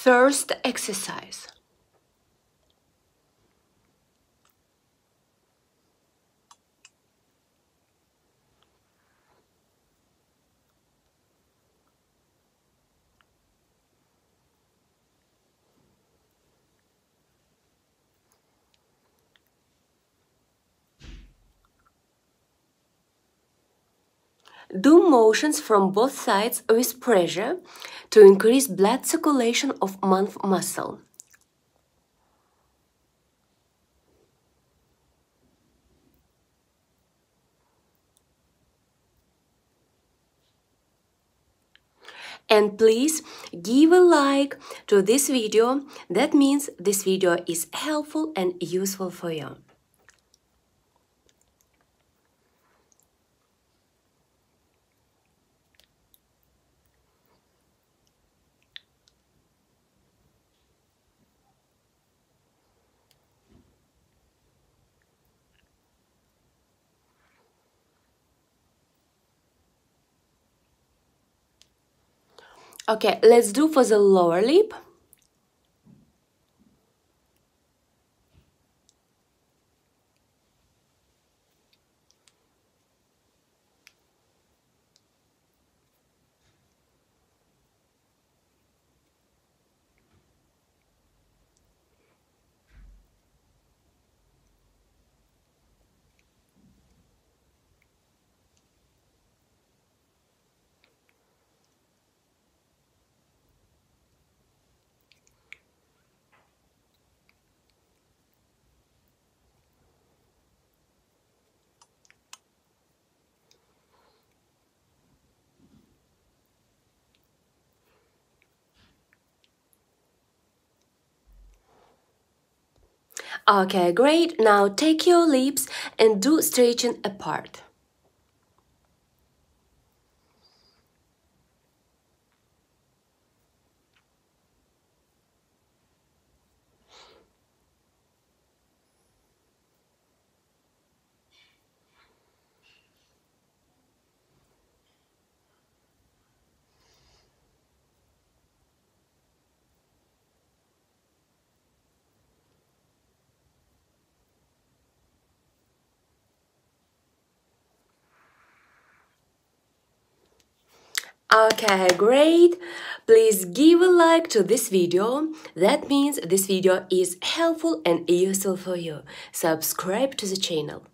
First exercise. Do motions from both sides with pressure to increase blood circulation of mouth muscle. And please give a like to this video. That means this video is helpful and useful for you. Okay, let's do for the lower lip. Okay, great. Now take your lips and do stretching apart. Okay, great! Please give a like to this video. That means this video is helpful and useful for you. Subscribe to the channel.